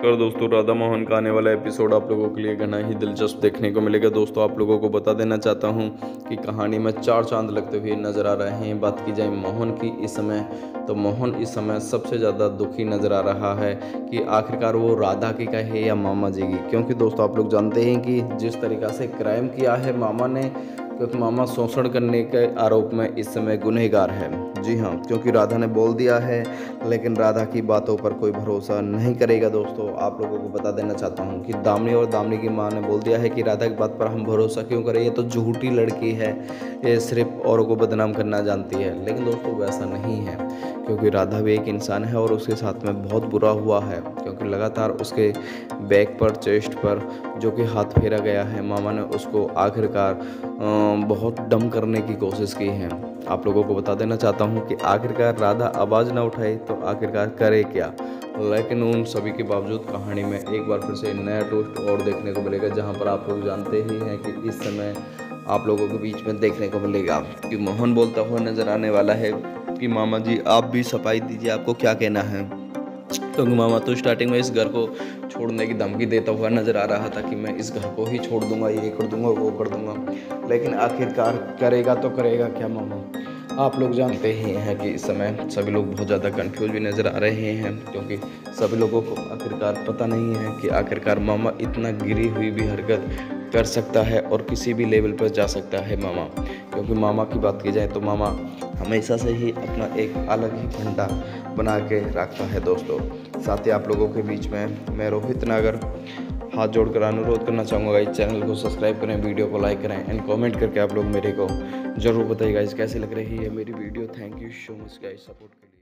अगर दोस्तों राधा मोहन का आने वाला एपिसोड आप लोगों के लिए घना ही दिलचस्प देखने को मिलेगा। दोस्तों आप लोगों को बता देना चाहता हूं कि कहानी में चार चांद लगते हुए नज़र आ रहे हैं। बात की जाए मोहन की इस समय, तो मोहन इस समय सबसे ज़्यादा दुखी नज़र आ रहा है कि आखिरकार वो राधा की कहे या मामा जी की, क्योंकि दोस्तों आप लोग जानते हैं कि जिस तरीक़ा से क्राइम किया है मामा ने, क्योंकि मामा शोषण करने के आरोप में इस समय गुनहगार है। जी हाँ, क्योंकि राधा ने बोल दिया है, लेकिन राधा की बातों पर कोई भरोसा नहीं करेगा। दोस्तों आप लोगों को बता देना चाहता हूँ कि दामिनी और दामिनी की माँ ने बोल दिया है कि राधा की बात पर हम भरोसा क्यों करें, ये तो झूठी लड़की है, ये सिर्फ औरों को बदनाम करना जानती है। लेकिन दोस्तों वैसा नहीं है, क्योंकि राधा भी एक इंसान है और उसके साथ में बहुत बुरा हुआ है, क्योंकि लगातार उसके बैक पर, चेस्ट पर जो कि हाथ फेरा गया है, मामा ने उसको आखिरकार बहुत डम करने की कोशिश की है। आप लोगों को बता देना चाहता हूं कि आखिरकार राधा आवाज़ ना उठाए तो आखिरकार करे क्या। लेकिन उन सभी के बावजूद कहानी में एक बार फिर से नया ट्विस्ट और देखने को मिलेगा, जहां पर आप लोग जानते ही हैं कि इस समय आप लोगों के बीच में देखने को मिलेगा कि मोहन बोलता हुआ नज़र आने वाला है कि मामा जी आप भी सफाई दीजिए, आपको क्या कहना है। क्योंकि मामा तो स्टार्टिंग में इस घर को छोड़ने की धमकी देता हुआ नज़र आ रहा था कि मैं इस घर को ही छोड़ दूंगा, ये कर दूंगा, वो कर दूंगा, लेकिन आखिरकार करेगा तो करेगा क्या मामा। आप लोग जानते ही हैं कि इस समय सभी लोग बहुत ज़्यादा कंफ्यूज भी नज़र आ रहे हैं, क्योंकि सभी लोगों को आखिरकार पता नहीं है कि आखिरकार मामा इतना गिरी हुई भी हरकत कर सकता है और किसी भी लेवल पर जा सकता है मामा। क्योंकि मामा की बात की जाए तो मामा हमेशा से ही अपना एक अलग ही घंटा बना के रखता है। दोस्तों साथ ही आप लोगों के बीच में मैं रोहित नागर हाथ जोड़कर अनुरोध करना चाहूँगा, इस चैनल को सब्सक्राइब करें, वीडियो को लाइक करें एंड कमेंट करके आप लोग मेरे को जरूर बताइए गाइस कैसी लग रही है मेरी video. Thank you so much guys support के लिए।